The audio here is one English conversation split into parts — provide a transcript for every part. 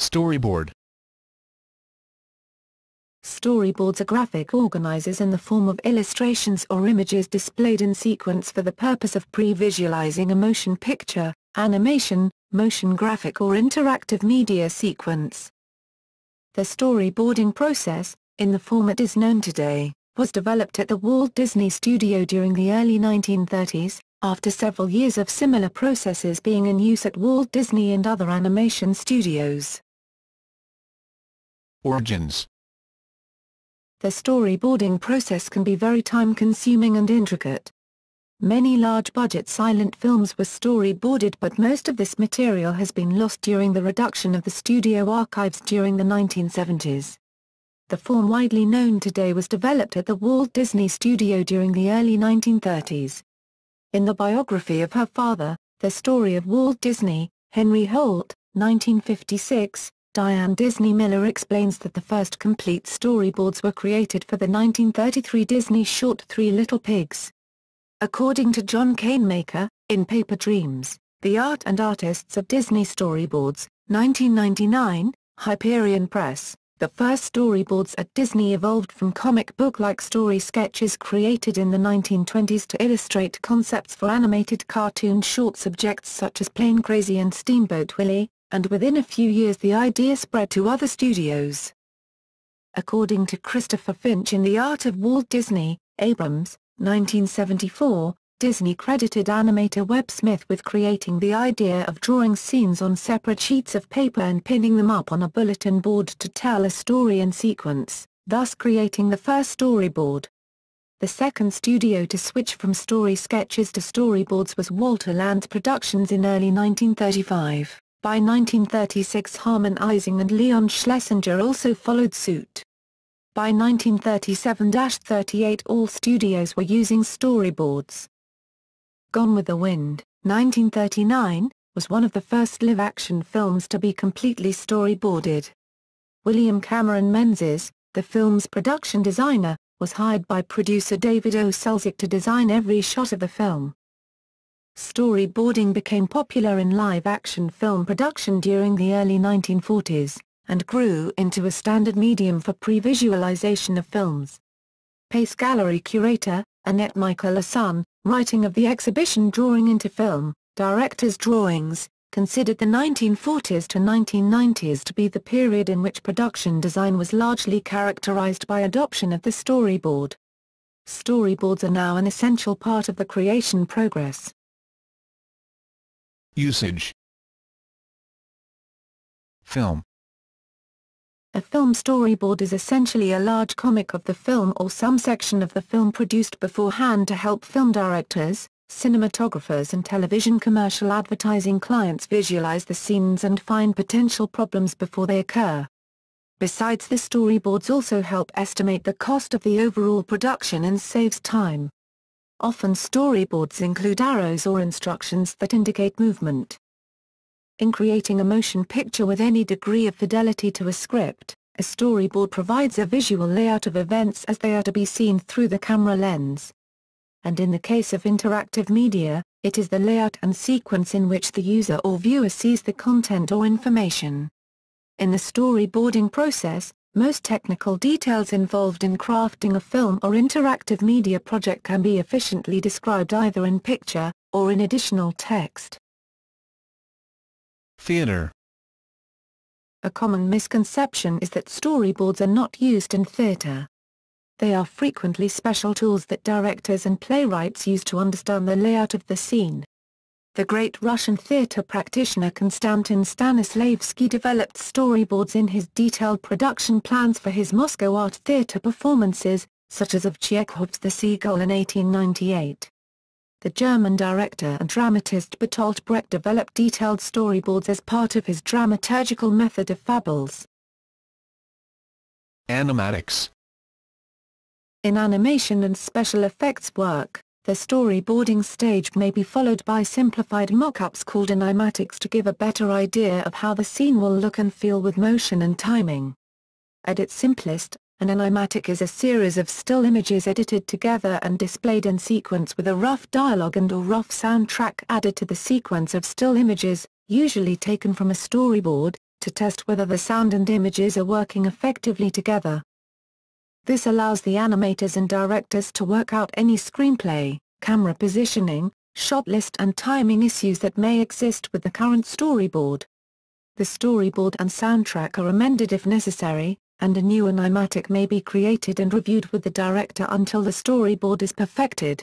Storyboard. Storyboards are graphic organizers in the form of illustrations or images displayed in sequence for the purpose of pre-visualizing a motion picture, animation, motion graphic or interactive media sequence. The storyboarding process, in the form it is known today, was developed at the Walt Disney Studio during the early 1930s, after several years of similar processes being in use at Walt Disney and other animation studios. Origins. The storyboarding process can be very time-consuming and intricate. Many large-budget silent films were storyboarded, but most of this material has been lost during the reduction of the studio archives during the 1970s. The form widely known today was developed at the Walt Disney Studio during the early 1930s. In the biography of her father, The Story of Walt Disney, Henry Holt, 1956, Diane Disney Miller explains that the first complete storyboards were created for the 1933 Disney short Three Little Pigs. According to John Canemaker, in Paper Dreams, The Art and Artists of Disney Storyboards, 1999, Hyperion Press, the first storyboards at Disney evolved from comic book-like story sketches created in the 1920s to illustrate concepts for animated cartoon short subjects such as Plane Crazy and Steamboat Willie, and within a few years the idea spread to other studios. According to Christopher Finch in The Art of Walt Disney, Abrams, 1974, Disney credited animator Webb Smith with creating the idea of drawing scenes on separate sheets of paper and pinning them up on a bulletin board to tell a story in sequence, thus creating the first storyboard. The second studio to switch from story sketches to storyboards was Walter Lantz Productions in early 1935. By 1936 Harman Ising and Leon Schlesinger also followed suit. By 1937-38 all studios were using storyboards. Gone with the Wind, 1939, was one of the first live-action films to be completely storyboarded. William Cameron Menzies, the film's production designer, was hired by producer David O. Selznick to design every shot of the film. Storyboarding became popular in live-action film production during the early 1940s, and grew into a standard medium for pre-visualization of films. Pace Gallery curator, Annette Michael-Asson, writing of the exhibition Drawing into Film, Directors' Drawings, considered the 1940s to 1990s to be the period in which production design was largely characterized by adoption of the storyboard. Storyboards are now an essential part of the creation process. Usage. Film. A film storyboard is essentially a large comic of the film or some section of the film produced beforehand to help film directors, cinematographers and television commercial advertising clients visualize the scenes and find potential problems before they occur. Besides, the storyboards also help estimate the cost of the overall production and saves time. Often storyboards include arrows or instructions that indicate movement. In creating a motion picture with any degree of fidelity to a script, a storyboard provides a visual layout of events as they are to be seen through the camera lens. And in the case of interactive media, it is the layout and sequence in which the user or viewer sees the content or information. In the storyboarding process, most technical details involved in crafting a film or interactive media project can be efficiently described either in picture, or in additional text. Theater. A common misconception is that storyboards are not used in theater. They are frequently special tools that directors and playwrights use to understand the layout of the scene. The great Russian theater practitioner Konstantin Stanislavsky developed storyboards in his detailed production plans for his Moscow Art Theatre performances, such as of Chekhov's The Seagull in 1898. The German director and dramatist Bertolt Brecht developed detailed storyboards as part of his dramaturgical method of fables. Animatics. In animation and special effects work, the storyboarding stage may be followed by simplified mock-ups called animatics to give a better idea of how the scene will look and feel with motion and timing. At its simplest, an animatic is a series of still images edited together and displayed in sequence with a rough dialogue and/or rough soundtrack added to the sequence of still images, usually taken from a storyboard, to test whether the sound and images are working effectively together. This allows the animators and directors to work out any screenplay, camera positioning, shot list and timing issues that may exist with the current storyboard. The storyboard and soundtrack are amended if necessary, and a new animatic may be created and reviewed with the director until the storyboard is perfected.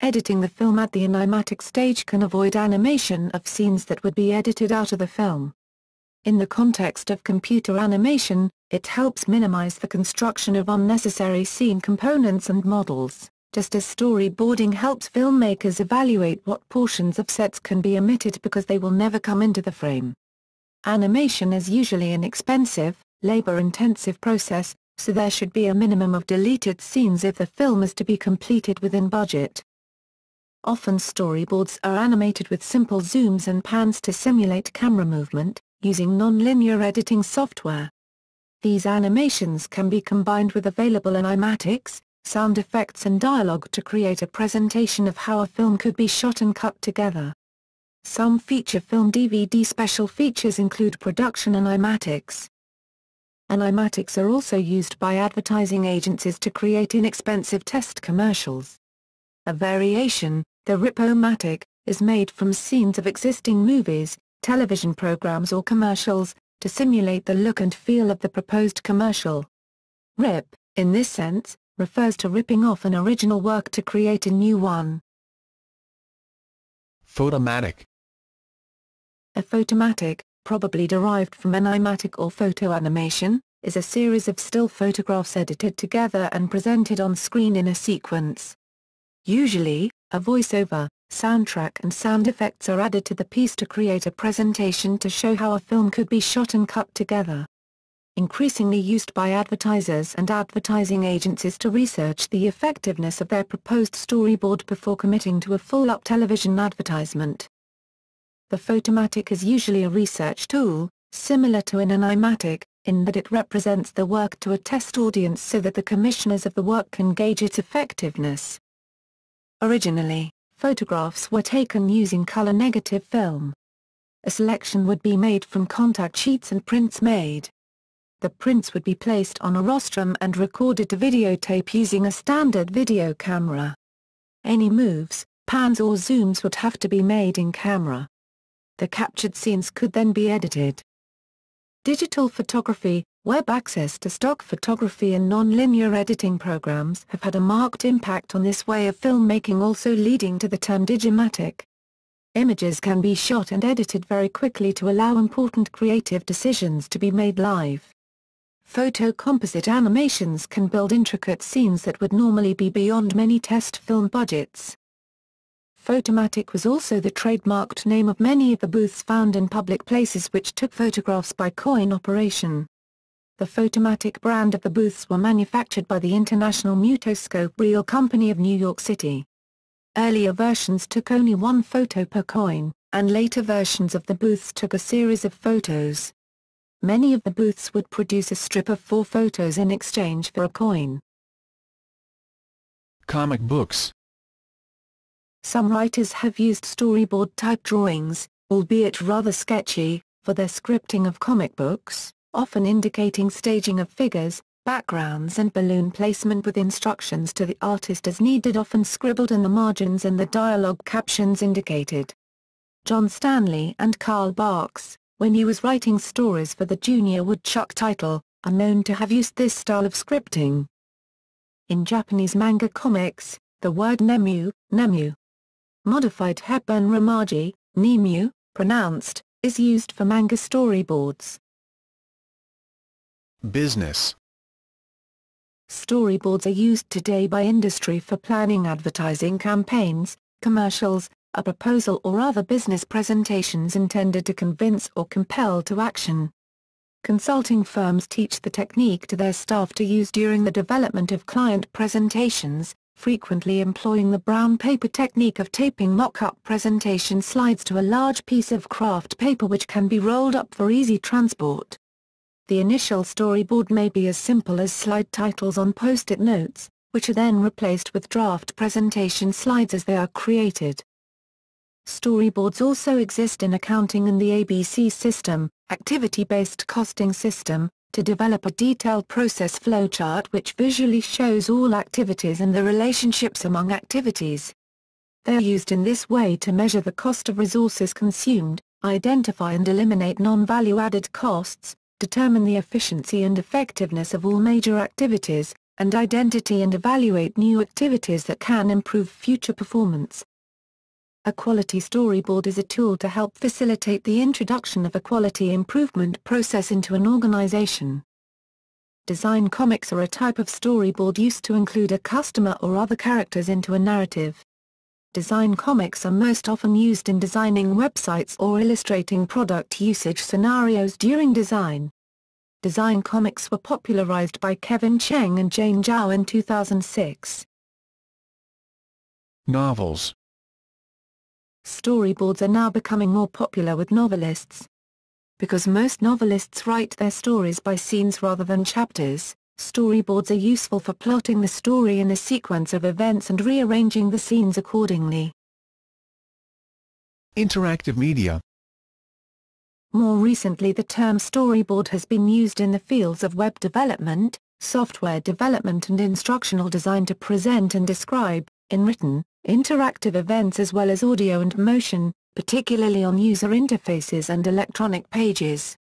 Editing the film at the animatic stage can avoid animation of scenes that would be edited out of the film. In the context of computer animation, it helps minimize the construction of unnecessary scene components and models, just as storyboarding helps filmmakers evaluate what portions of sets can be omitted because they will never come into the frame. Animation is usually an expensive, labor-intensive process, so there should be a minimum of deleted scenes if the film is to be completed within budget. Often storyboards are animated with simple zooms and pans to simulate camera movement, using non-linear editing software. These animations can be combined with available animatics, sound effects and dialogue to create a presentation of how a film could be shot and cut together. Some feature film DVD special features include production animatics. Animatics are also used by advertising agencies to create inexpensive test commercials. A variation, the Rip-O-Matic, is made from scenes of existing movies, television programs or commercials, to simulate the look and feel of the proposed commercial. Rip, in this sense, refers to ripping off an original work to create a new one. Photomatic. A photomatic, probably derived from animatic or photo animation, is a series of still photographs edited together and presented on screen in a sequence. Usually, a voiceover, soundtrack and sound effects are added to the piece to create a presentation to show how a film could be shot and cut together. Increasingly used by advertisers and advertising agencies to research the effectiveness of their proposed storyboard before committing to a full-up television advertisement. The photomatic is usually a research tool, similar to an animatic, in that it represents the work to a test audience so that the commissioners of the work can gauge its effectiveness. Originally, photographs were taken using color-negative film. A selection would be made from contact sheets and prints made. The prints would be placed on a rostrum and recorded to videotape using a standard video camera. Any moves, pans or zooms would have to be made in camera. The captured scenes could then be edited. Digital photography, web access to stock photography and non-linear editing programs have had a marked impact on this way of filmmaking, also leading to the term digimatic. Images can be shot and edited very quickly to allow important creative decisions to be made live. Photocomposite animations can build intricate scenes that would normally be beyond many test film budgets. Photomatic was also the trademarked name of many of the booths found in public places which took photographs by coin operation. The Photomatic brand of the booths were manufactured by the International Mutoscope Reel Company of New York City. Earlier versions took only one photo per coin, and later versions of the booths took a series of photos. Many of the booths would produce a strip of 4 photos in exchange for a coin. Comic books. Some writers have used storyboard-type drawings, albeit rather sketchy, for their scripting of comic books, often indicating staging of figures, backgrounds and balloon placement with instructions to the artist as needed, often scribbled in the margins and the dialogue captions indicated. John Stanley and Carl Barks, when he was writing stories for the Junior Woodchuck title, are known to have used this style of scripting. In Japanese manga comics, the word nemu, modified Hepburn Romaji, Nemu, pronounced, is used for manga storyboards. Business. Storyboards are used today by industry for planning advertising campaigns, commercials, a proposal or other business presentations intended to convince or compel to action. Consulting firms teach the technique to their staff to use during the development of client presentations, frequently employing the brown paper technique of taping mock-up presentation slides to a large piece of craft paper which can be rolled up for easy transport. The initial storyboard may be as simple as slide titles on Post-it notes, which are then replaced with draft presentation slides as they are created. Storyboards also exist in accounting and the ABC system, activity-based costing system, to develop a detailed process flowchart which visually shows all activities and the relationships among activities. They are used in this way to measure the cost of resources consumed, identify and eliminate non-value-added costs, determine the efficiency and effectiveness of all major activities, and identify and evaluate new activities that can improve future performance. A quality storyboard is a tool to help facilitate the introduction of a quality improvement process into an organization. Design comics are a type of storyboard used to include a customer or other characters into a narrative. Design comics are most often used in designing websites or illustrating product usage scenarios during design. Design comics were popularized by Kevin Cheng and Jane Zhao in 2006. Novels. Storyboards are now becoming more popular with novelists. Because most novelists write their stories by scenes rather than chapters, storyboards are useful for plotting the story in a sequence of events and rearranging the scenes accordingly. Interactive media. More recently, the term storyboard has been used in the fields of web development, software development and instructional design to present and describe, in written, interactive events as well as audio and motion, particularly on user interfaces and electronic pages.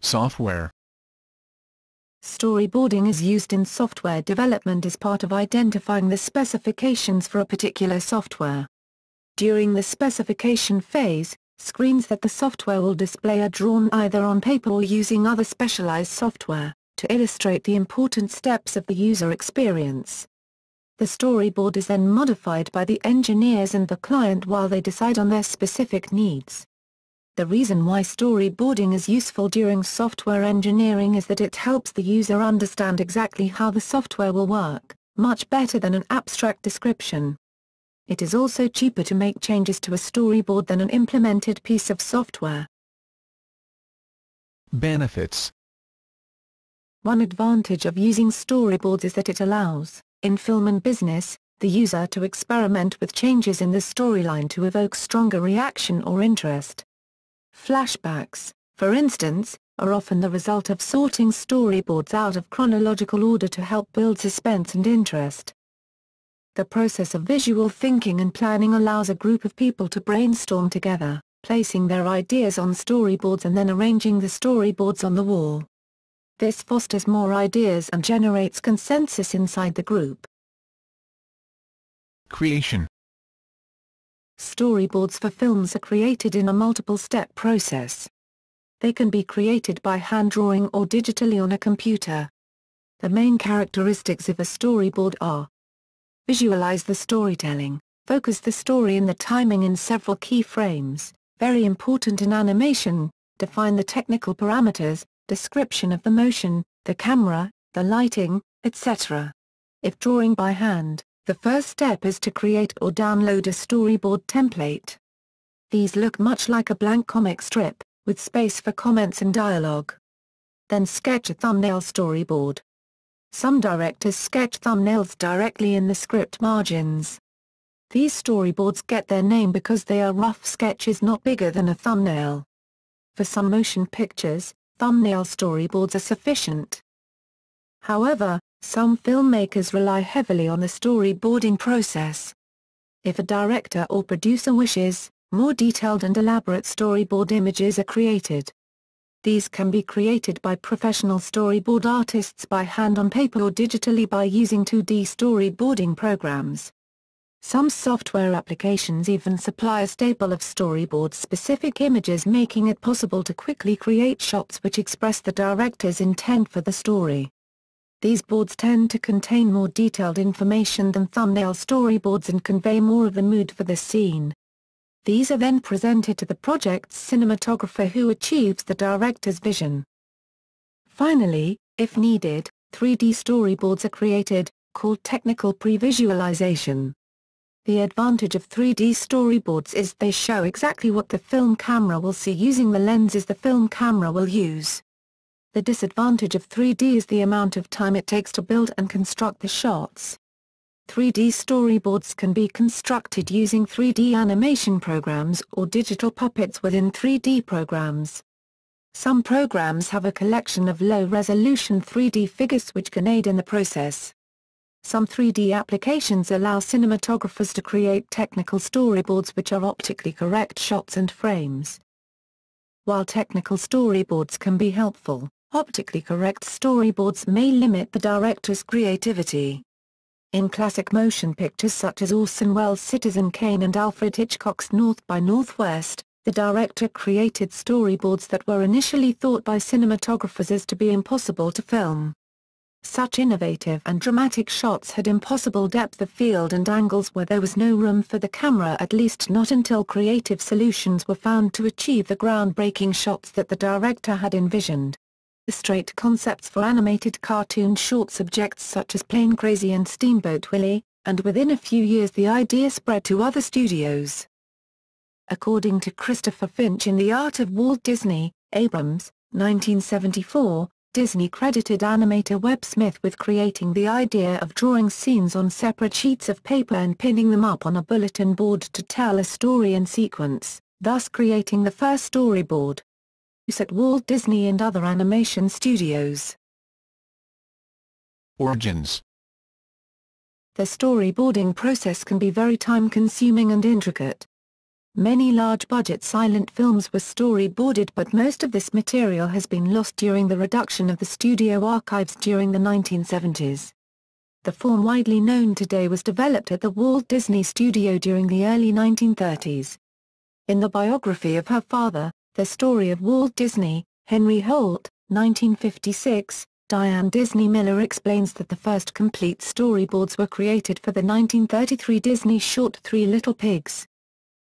Software. Storyboarding is used in software development as part of identifying the specifications for a particular software. During the specification phase, screens that the software will display are drawn either on paper or using other specialized software, to illustrate the important steps of the user experience. The storyboard is then modified by the engineers and the client while they decide on their specific needs. The reason why storyboarding is useful during software engineering is that it helps the user understand exactly how the software will work, much better than an abstract description. It is also cheaper to make changes to a storyboard than an implemented piece of software. Benefits. One advantage of using storyboards is that it allows, in film and business, the user to experiment with changes in the storyline to evoke stronger reaction or interest. Flashbacks, for instance, are often the result of sorting storyboards out of chronological order to help build suspense and interest. The process of visual thinking and planning allows a group of people to brainstorm together, placing their ideas on storyboards and then arranging the storyboards on the wall. This fosters more ideas and generates consensus inside the group. Creation. Storyboards for films are created in a multiple-step process. They can be created by hand drawing or digitally on a computer. The main characteristics of a storyboard are: visualize the storytelling, focus the story and the timing in several key frames, very important in animation, define the technical parameters, description of the motion, the camera, the lighting, etc. If drawing by hand, the first step is to create or download a storyboard template. These look much like a blank comic strip, with space for comments and dialogue. Then sketch a thumbnail storyboard. Some directors sketch thumbnails directly in the script margins. These storyboards get their name because they are rough sketches not bigger than a thumbnail. For some motion pictures, thumbnail storyboards are sufficient. However, some filmmakers rely heavily on the storyboarding process. If a director or producer wishes, more detailed and elaborate storyboard images are created. These can be created by professional storyboard artists by hand on paper or digitally by using 2D storyboarding programs. Some software applications even supply a staple of storyboard-specific images, making it possible to quickly create shots which express the director's intent for the story. These boards tend to contain more detailed information than thumbnail storyboards and convey more of the mood for the scene. These are then presented to the project's cinematographer, who achieves the director's vision. Finally, if needed, 3D storyboards are created, called technical pre-visualization. The advantage of 3D storyboards is they show exactly what the film camera will see using the lenses the film camera will use. The disadvantage of 3D is the amount of time it takes to build and construct the shots. 3D storyboards can be constructed using 3D animation programs or digital puppets within 3D programs. Some programs have a collection of low-resolution 3D figures which can aid in the process. Some 3D applications allow cinematographers to create technical storyboards which are optically correct shots and frames. While technical storyboards can be helpful, optically correct storyboards may limit the director's creativity. In classic motion pictures such as Orson Welles' Citizen Kane and Alfred Hitchcock's North by Northwest, the director created storyboards that were initially thought by cinematographers as to be impossible to film. Such innovative and dramatic shots had impossible depth of field and angles where there was no room for the camera, at least not until creative solutions were found to achieve the groundbreaking shots that the director had envisioned. Illustrate concepts for animated cartoon short subjects such as Plane Crazy and Steamboat Willie, and within a few years the idea spread to other studios. According to Christopher Finch in The Art of Walt Disney, Abrams, 1974, Disney credited animator Webb Smith with creating the idea of drawing scenes on separate sheets of paper and pinning them up on a bulletin board to tell a story in sequence, thus creating the first storyboard. Use at Walt Disney and other animation studios. Origins. The storyboarding process can be very time-consuming and intricate. Many large-budget silent films were storyboarded, but most of this material has been lost during the reduction of the studio archives during the 1970s. The form widely known today was developed at the Walt Disney Studio during the early 1930s. In the biography of her father, The Story of Walt Disney, Henry Holt, 1956, Diane Disney Miller explains that the first complete storyboards were created for the 1933 Disney short Three Little Pigs.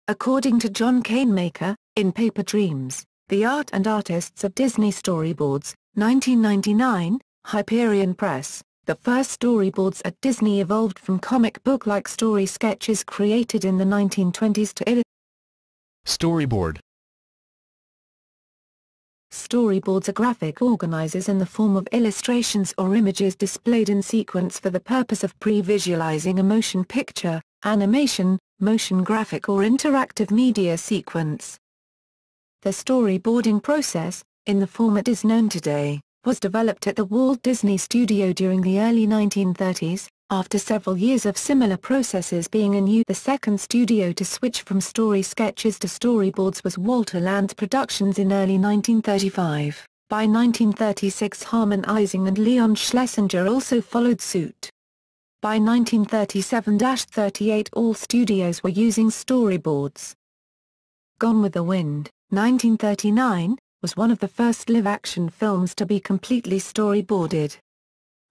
According to John Canemaker, in Paper Dreams, The Art and Artists of Disney Storyboards, 1999, Hyperion Press, the first storyboards at Disney evolved from comic book-like story sketches created in the 1920s to illustrate. Storyboard. Storyboards are graphic organizers in the form of illustrations or images displayed in sequence for the purpose of pre-visualizing a motion picture, animation, motion graphic or interactive media sequence. The storyboarding process, in the form it is known today, was developed at the Walt Disney Studio during the early 1930s, after several years of similar processes being in use. The second studio to switch from story sketches to storyboards was Walter Lantz Productions in early 1935. By 1936 Harman Ising and Leon Schlesinger also followed suit. By 1937-38 all studios were using storyboards. Gone with the Wind, 1939, was one of the first live-action films to be completely storyboarded.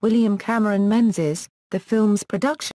William Cameron Menzies, the film's production